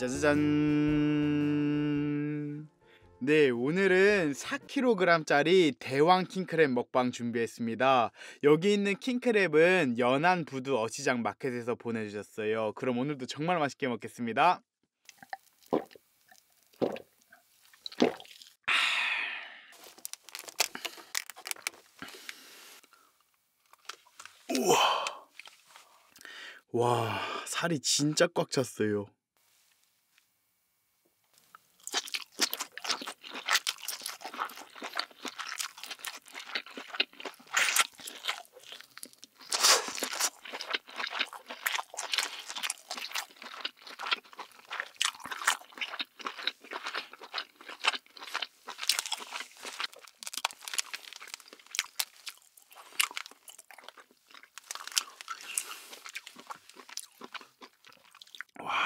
짜자잔. 네, 오늘은 4kg짜리 대왕 킹크랩 먹방 준비했습니다. 여기 있는 킹크랩은 연안 부두 어시장 마켓에서 보내주셨어요. 그럼 오늘도 정말 맛있게 먹겠습니다. 우와. 와, 살이 진짜 꽉 찼어요.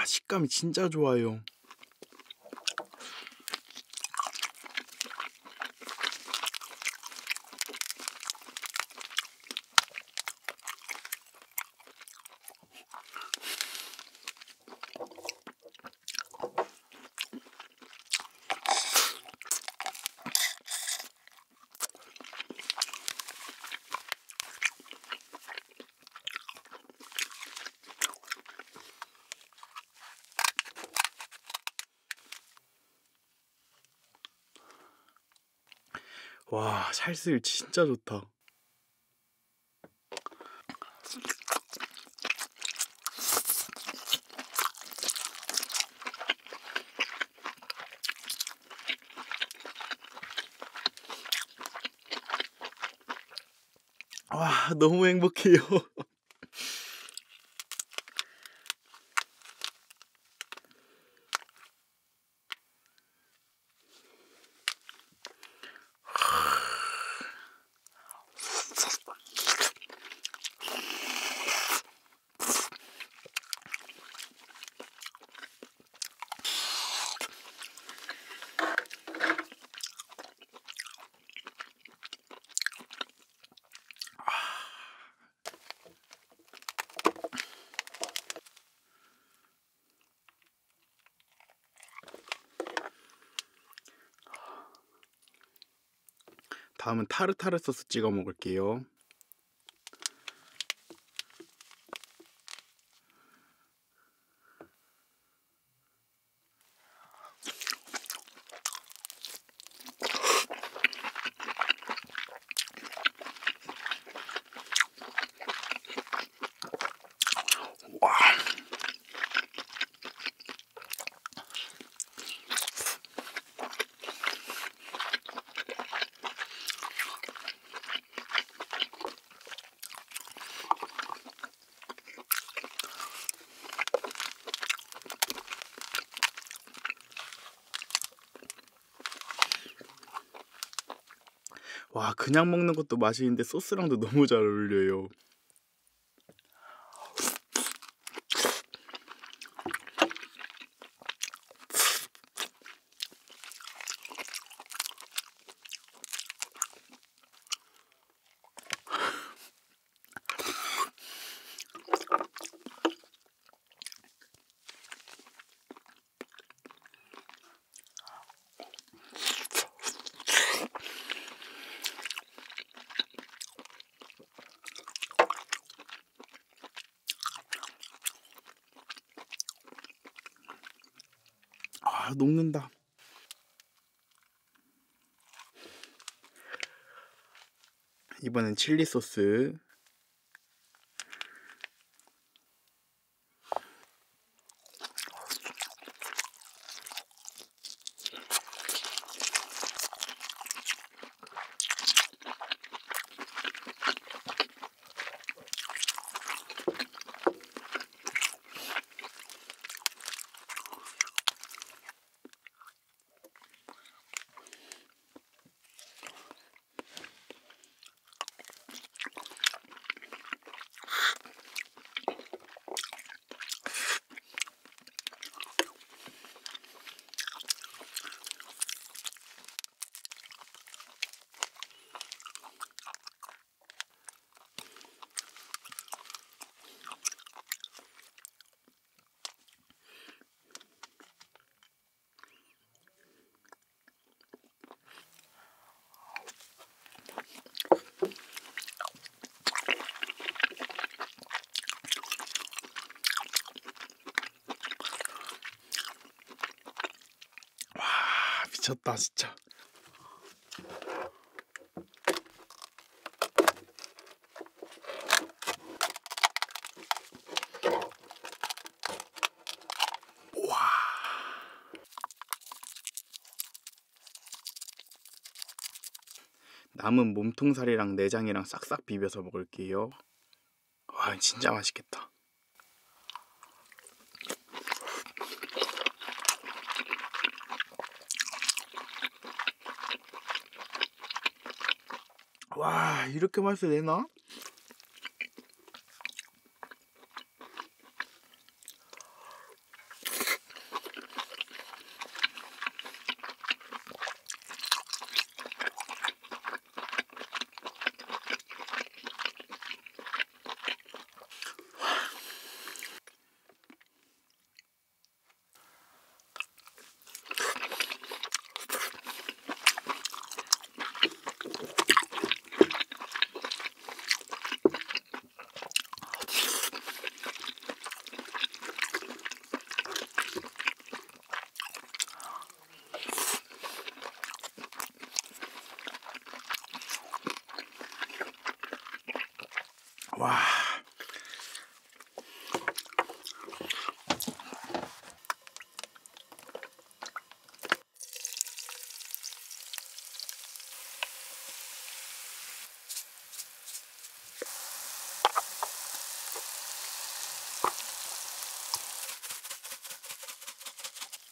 식감이 진짜 좋아요. 와, 살수율 진짜 좋다. 와, 너무 행복해요. 다음은 타르타르 소스 찍어 먹을게요. 와, 그냥 먹는 것도 맛있는데 소스랑도 너무 잘 어울려요. 아, 녹는다. 이번엔 칠리 소스. 미쳤다 진짜. 남은 몸통살이랑 내장이랑 싹싹 비벼서 먹을게요. 와 진짜 맛있겠다. 와 이렇게 맛있어도 되나? 와.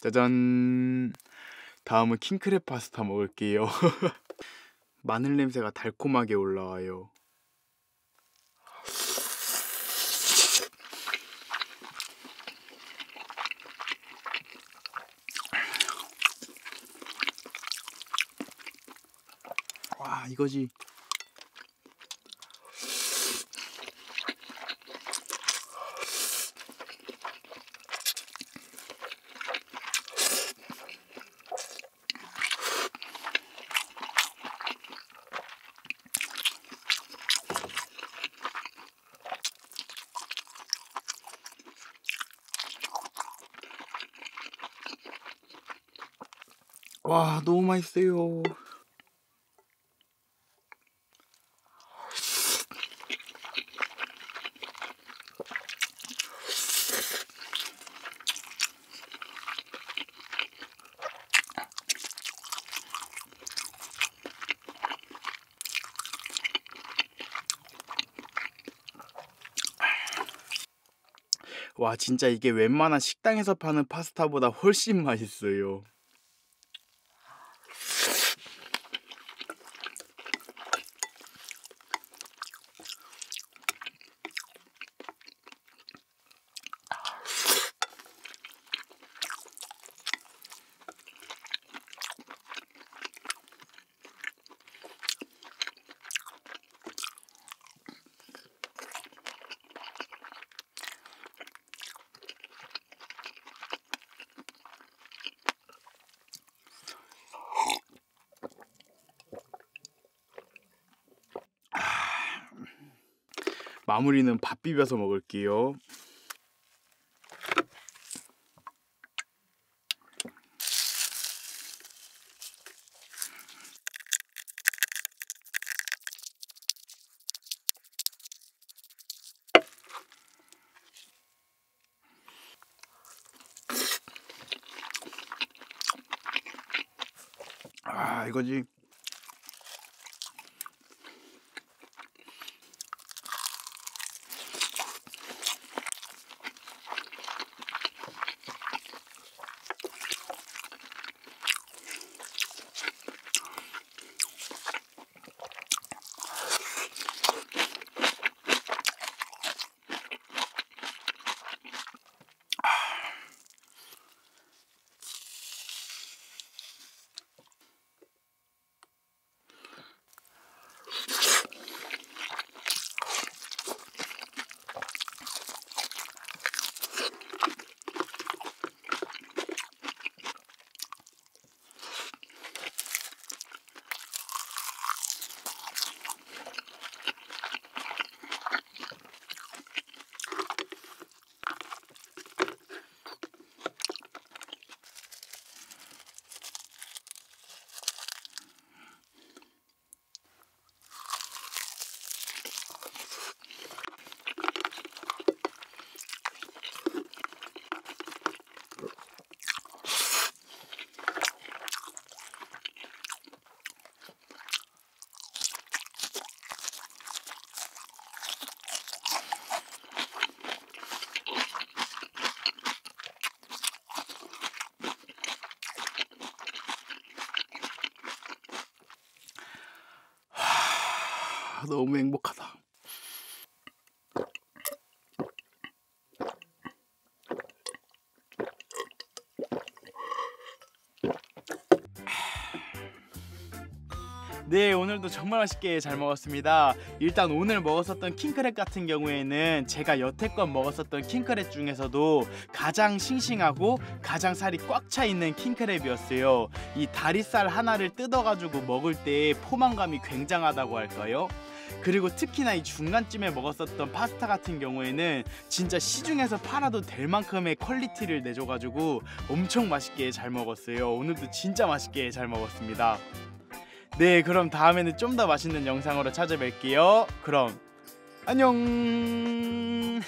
짜잔. 다음은 킹크랩 파스타 먹을게요. 마늘 냄새가 달콤하게 올라와요. 와 이거지. 와 너무 맛있어요. 와 진짜 이게 웬만한 식당에서 파는 파스타보다 훨씬 맛있어요. 마무리는 밥 비벼서 먹을게요. 아, 이거지. 아, 너무 행복하다. 네, 오늘도 정말 맛있게 잘 먹었습니다. 일단 오늘 먹었었던 킹크랩 같은 경우에는 제가 여태껏 먹었었던 킹크랩 중에서도 가장 싱싱하고 가장 살이 꽉 차 있는 킹크랩이었어요. 이 다리살 하나를 뜯어가지고 먹을 때 포만감이 굉장하다고 할까요? 그리고 특히나 이 중간쯤에 먹었었던 파스타 같은 경우에는 진짜 시중에서 팔아도 될 만큼의 퀄리티를 내줘가지고 엄청 맛있게 잘 먹었어요. 오늘도 진짜 맛있게 잘 먹었습니다. 네, 그럼 다음에는 좀 더 맛있는 영상으로 찾아뵐게요. 그럼 안녕.